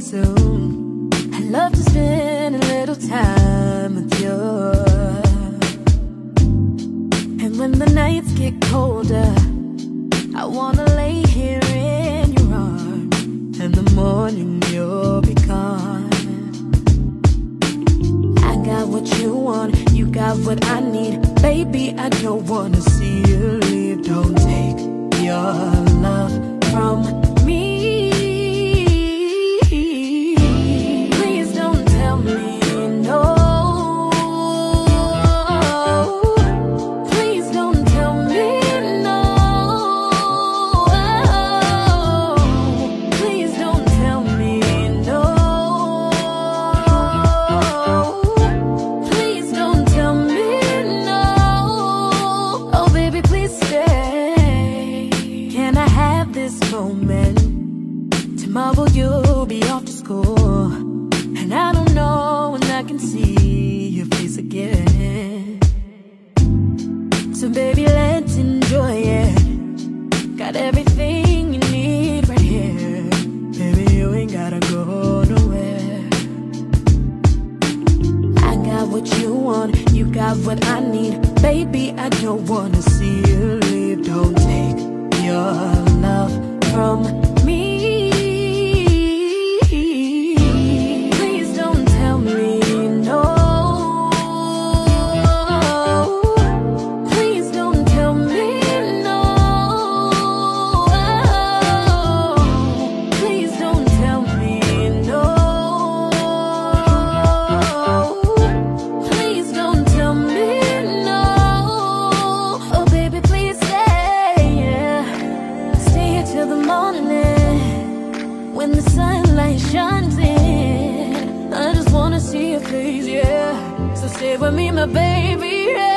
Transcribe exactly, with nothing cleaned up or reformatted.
and soon. I love to spend a little time with you. And when the nights get colder, I wanna lay here in your arms. And the morning you'll be gone. I got what you want, you got what I need. Baby, I don't wanna see you leave. Don't take your love from me. Please don't tell me no. Please don't tell me no. Please don't tell me no. Please don't tell me no. Oh baby, please stay. Can I have this moment? Tomorrow you'll be off to school, and I don't know when I can see your face again. So baby, let's enjoy it. Got everything you need right here. Baby, you ain't gotta go nowhere. I got what you want, you got what I need. Baby, I don't wanna see you leave. Don't take your love from me. Stay with me, my baby, yeah.